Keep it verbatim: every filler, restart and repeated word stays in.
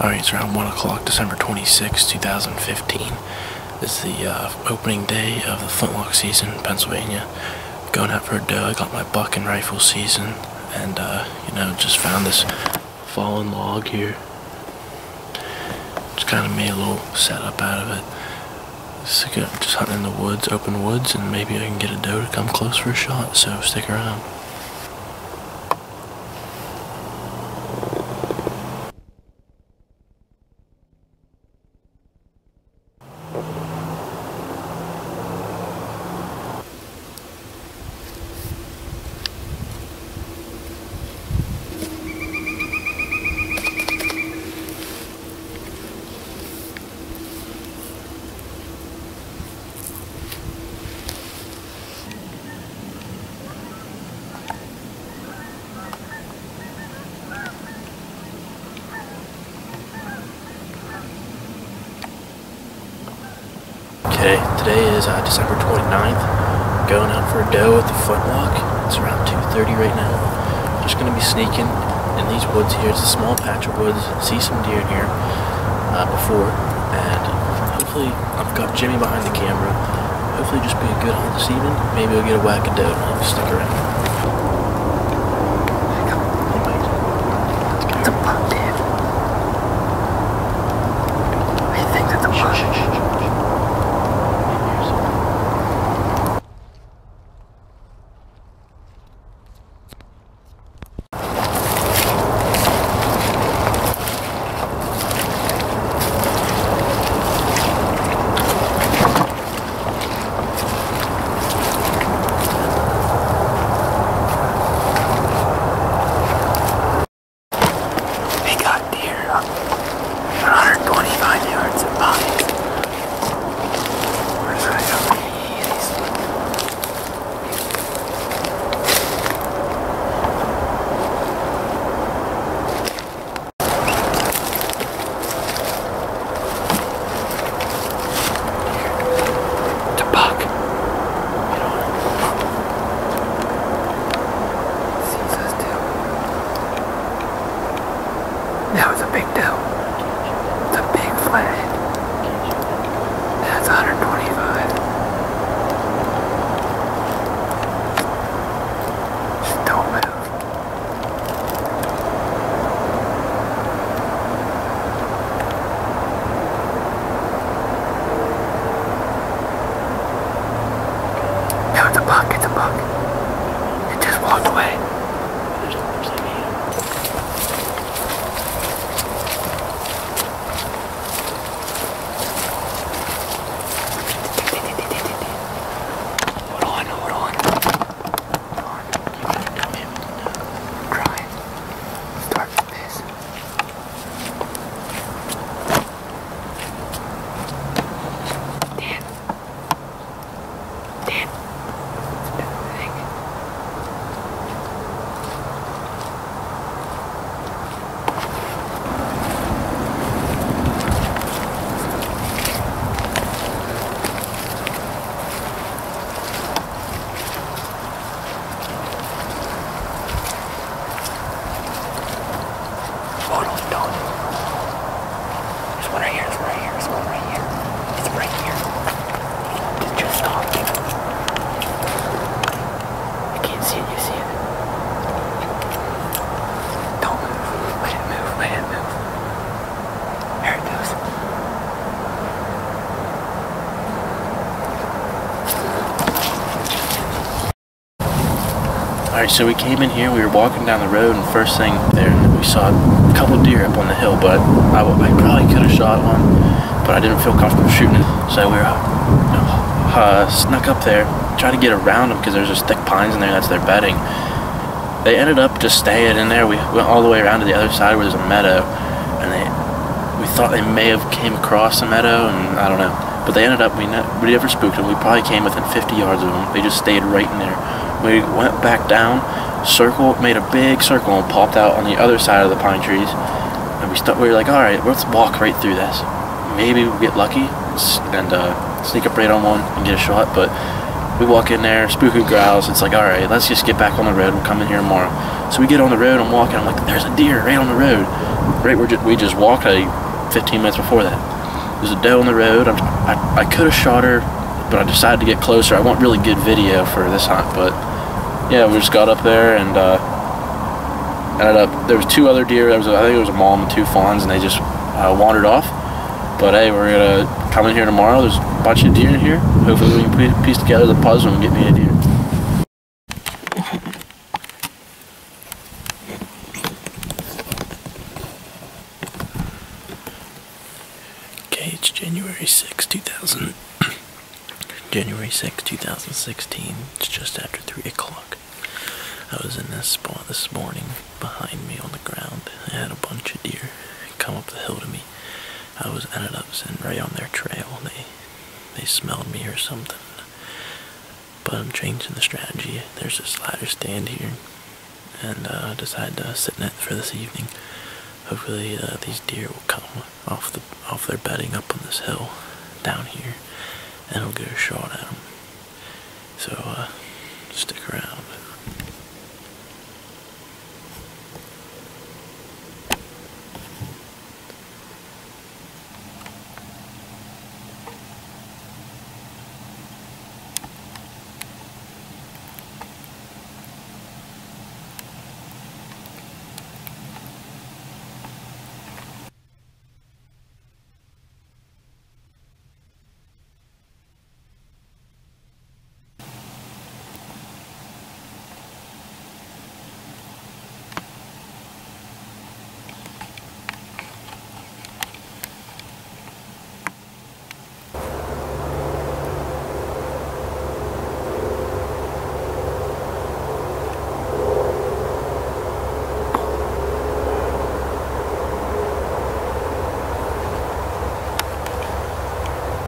Alright, it's around one o'clock, December twenty-sixth, two thousand fifteen. It's the uh, opening day of the flintlock season in Pennsylvania. Going out for a doe, I got my buck and rifle season, and uh, you know, just found this fallen log here. Just kind of made a little setup out of it. Just, just hunting in the woods, open woods, and maybe I can get a doe to come close for a shot, so stick around. Today is uh, December twenty-ninth, going out for a doe at the flintlock. It's around two thirty right now. Just going to be sneaking in these woods here. It's a small patch of woods. See some deer in here uh, before, and hopefully I've got Jimmy behind the camera. Hopefully just be a good hunt this evening. Maybe I'll get a whack of doe and I'll stick around. That was a big doe. It's a big flathead. That's one hundred twenty-five. Just don't move. No, it's a buck, it's a buck. It just walked away. Alright, so we came in here, we were walking down the road, and first thing there, we saw a couple deer up on the hill, but I, I probably could have shot one, but I didn't feel comfortable shooting it. So we were, you know, uh, snuck up there, tried to get around them, because there's just thick pines in there, that's their bedding. They ended up just staying in there. We went all the way around to the other side where there's a meadow, and they, we thought they may have came across the meadow, and I don't know. But they ended up, we, not, we never spooked them, we probably came within fifty yards of them. They just stayed right in there. We went back down, circled, made a big circle, and popped out on the other side of the pine trees. And we stuck. We were like, all right, let's walk right through this. Maybe we'll get lucky and uh, sneak up right on one and get a shot. But We walk in there, Spooku growls. It's like, all right, let's just get back on the road. We'll come in here tomorrow. So we get on the road. I'm walking. I'm like, there's a deer right on the road. Right where we just walked like fifteen minutes before that. There's a doe on the road. I'm, I, I could have shot her, but I decided to get closer. I want really good video for this hunt, but yeah, we just got up there and uh, ended up. There was two other deer. There was a, I think it was a mom and two fawns, and they just uh, wandered off. But hey, we're gonna come in here tomorrow. There's a bunch of deer in here. Hopefully, we can piece together the puzzle and get me a deer. January sixth, two thousand sixteen, it's just after three o'clock. I was in this spot this morning. Behind me on the ground, I had a bunch of deer come up the hill to me. I was ended up sitting right on their trail. They they smelled me or something. But I'm changing the strategy. There's this ladder stand here, and I uh, decided to sit in it for this evening. Hopefully uh, these deer will come off, the, off their bedding up on this hill down here, and I'll get a shot at them. So, uh, stick around.